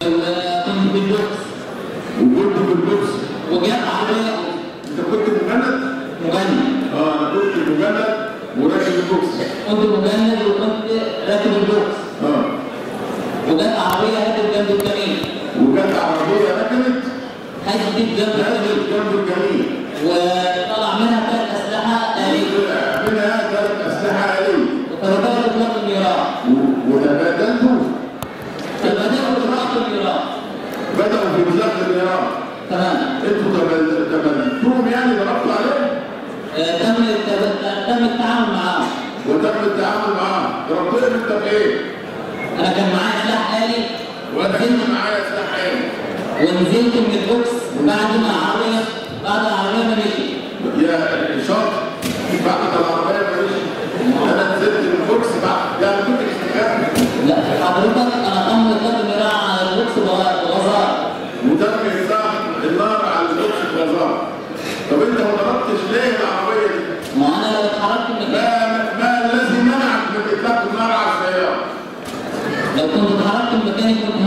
قمت باللبس وكنت باللبس وجاء عربيه. انت كنت مجند؟ مجند اه انا كنت مجند وراكب البوكس. كنت مجند وكنت راكب البوكس اه. وجاء عربيه هدت جنب الكمين. وجاء عربيه هدت هدت جنب الكمين وطلع منها ثلاث اسلحه آلية. منها ثلاث اسلحه آلية وتبادلوا اطلاق النيران. تبادلوا اطلاق النيران. بدأوا في مزاق النيران. تمام. انتوا تبادلتوهم يعني ضربتوا عليهم؟ تم التعامل معاهم. وتم التعامل معاهم، ضربتهم انت بايه؟ انا كان معايا سلاح آلي. وانا كان معايا سلاح آلي. ونزلت من البوكس بعد ما العربيه ما مشيت. يا شاطر بعد ما العربيه ما مشيت. انا نزلت من البوكس بعد يعني كنت استخبى. لا حضرتك انا تم اطلاق النيران على البوكس بغزاره. وتم اطلاق النار على البوكس بغزاره. طب انت ما ضربتش ليه العربيه دي؟ ما انا لو اتحركت من ما الذي منعك من اطلاق النار على السياره؟ لو كنت اتحركت من مكاني كنت